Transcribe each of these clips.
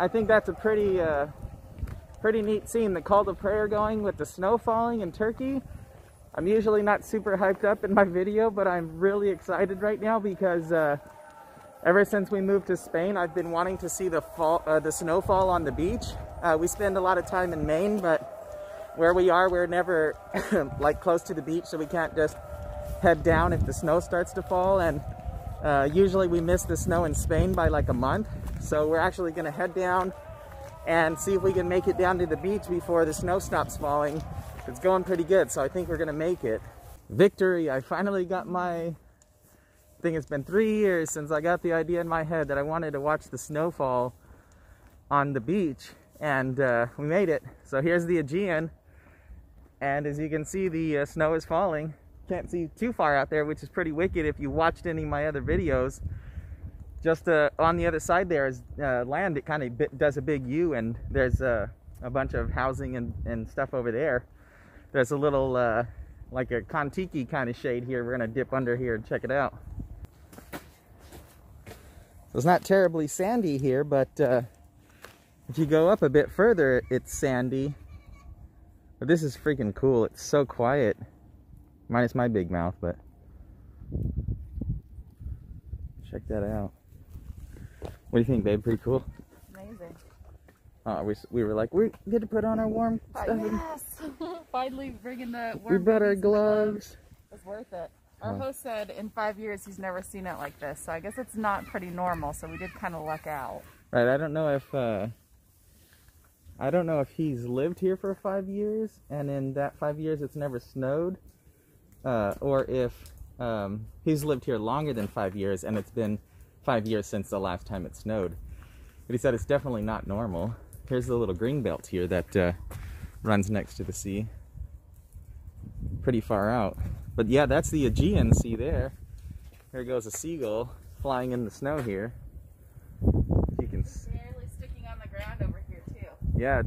I think that's a pretty pretty neat scene. The call to prayer going with the snow falling in Turkey. I'm usually not super hyped up in my video, but I'm really excited right now because ever since we moved to Spain, I've been wanting to see the snowfall on the beach. We spend a lot of time in Maine, but where we are, we're never like close to the beach, so we can't just head down if the snow starts to fall. And usually we miss the snow in Spain by like a month. So we're actually gonna head down and see if we can make it down to the beach before the snow stops falling. It's going pretty good, so I think we're gonna make it. Victory, I finally got my... I think it's been 3 years since I got the idea in my head that I wanted to watch the snowfall on the beach, and we made it. So here's the Aegean, and as you can see, the snow is falling. Can't see too far out there, which is pretty wicked if you watched any of my other videos. Just on the other side there is land. It kind of does a big U, and there's a bunch of housing and stuff over there. There's a little like a Contiki kind of shade here. We're gonna dip under here and check it out. So it's not terribly sandy here, but if you go up a bit further, it's sandy. But this is freaking cool. It's so quiet. Minus my big mouth, but check that out. What do you think, babe? Pretty cool? Amazing. We were like, we get to put on our warm stuff. Yes! Finally bringing the warm. We brought our gloves. It was worth it. Our host said in 5 years he's never seen it like this, so I guess it's not pretty normal, so we did kind of luck out. Right, I don't know if he's lived here for 5 years, and in that 5 years it's never snowed, or if he's lived here longer than 5 years, and it's been 5 years since the last time it snowed. But he said it's definitely not normal. Here's the little green belt here that runs next to the sea. Pretty far out. But yeah, that's the Aegean Sea there. Here goes a seagull flying in the snow here. You can see. It's barely sticking on the ground over here too. Yeah,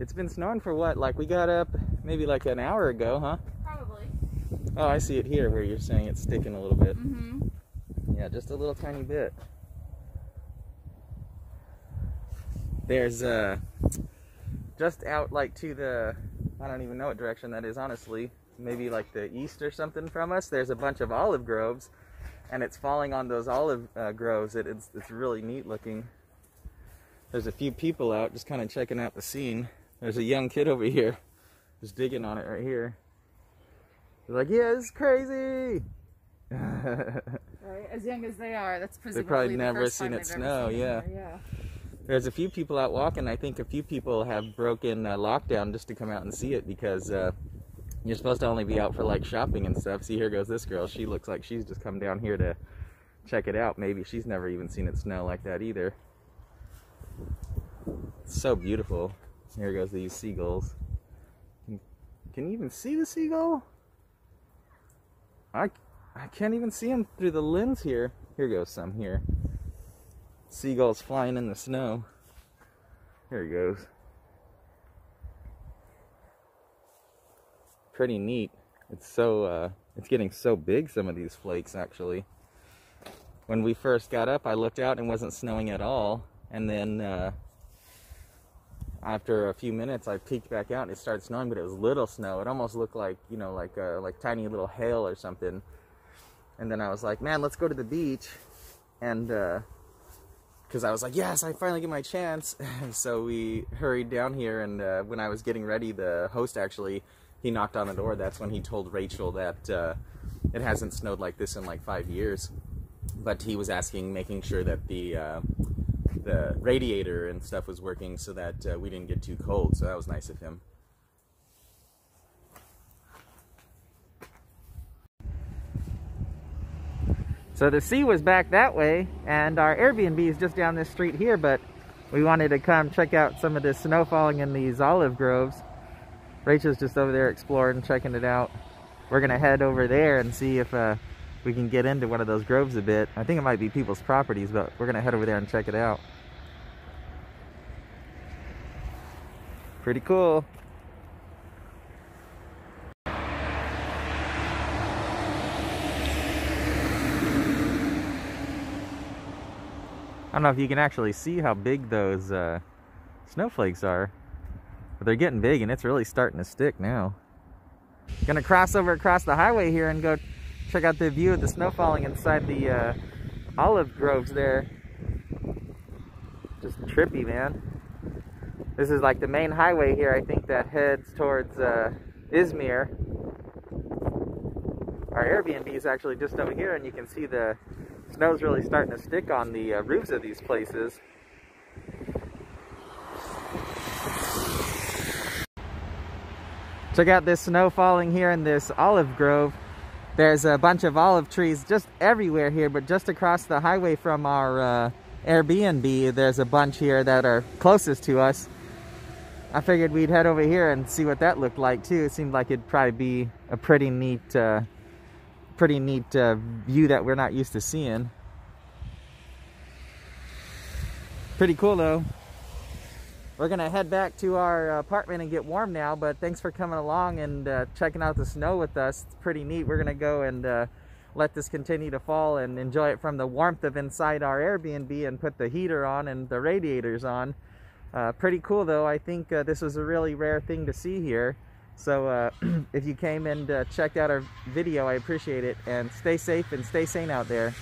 it's been snowing for what? Like we got up maybe like an hour ago, huh? Probably. Oh, I see it here where you're saying it's sticking a little bit. Mm-hmm. Yeah, just a little tiny bit. There's just out like to the, I don't even know what direction that is, honestly. Maybe like the east or something from us, there's a bunch of olive groves, and it's falling on those olive groves. It's really neat looking. There's a few people out just kind of checking out the scene. There's a young kid over here just digging on it right here. He's like, yeah, it's crazy. Right? As young as they are, that's presumably they've probably never seen it snow. There's a few people out walking. I think a few people have broken lockdown just to come out and see it because you're supposed to only be out for like shopping and stuff. See, here goes this girl. She looks like she's just come down here to check it out. Maybe she's never even seen it snow like that either. It's so beautiful. Here goes these seagulls. Can you even see the seagull? I can't even see him through the lens here. Here goes some here. Seagulls flying in the snow. Here he goes. Pretty neat. It's so it's getting so big, some of these flakes. Actually, when we first got up, I looked out and it wasn't snowing at all, and then after a few minutes I peeked back out and it started snowing, but it was little snow. It almost looked like, you know, like tiny little hail or something. And then I was like, man, let's go to the beach. And because I was like, yes, I finally get my chance. So we hurried down here, and when I was getting ready, the host actually, he knocked on the door. That's when he told Rachel that it hasn't snowed like this in like 5 years. But he was asking, making sure that the radiator and stuff was working so that we didn't get too cold. So that was nice of him. So the sea was back that way, and our Airbnb is just down this street here, but we wanted to come check out some of this snow falling in these olive groves. Rachel's just over there exploring, checking it out. We're gonna head over there and see if we can get into one of those groves a bit. I think it might be people's properties, but we're gonna head over there and check it out. Pretty cool. I don't know if you can actually see how big those snowflakes are, but they're getting big and it's really starting to stick now. Gonna cross over across the highway here and go check out the view of the snow falling inside the olive groves there. Just trippy, man. This is like the main highway here, I think, that heads towards Izmir. Our Airbnb is actually just over here, and you can see the snow's really starting to stick on the roofs of these places. Check out this snow falling here in this olive grove. There's a bunch of olive trees just everywhere here, but just across the highway from our Airbnb, there's a bunch here that are closest to us. I figured we'd head over here and see what that looked like too. It seemed like it'd probably be a pretty neat view that we're not used to seeing. Pretty cool though. We're gonna head back to our apartment and get warm now, but thanks for coming along and checking out the snow with us. It's pretty neat. We're gonna go and let this continue to fall and enjoy it from the warmth of inside our Airbnb and put the heater on and the radiators on. Pretty cool though. I think this was a really rare thing to see here. So if you came and checked out our video, I appreciate it. And stay safe and stay sane out there.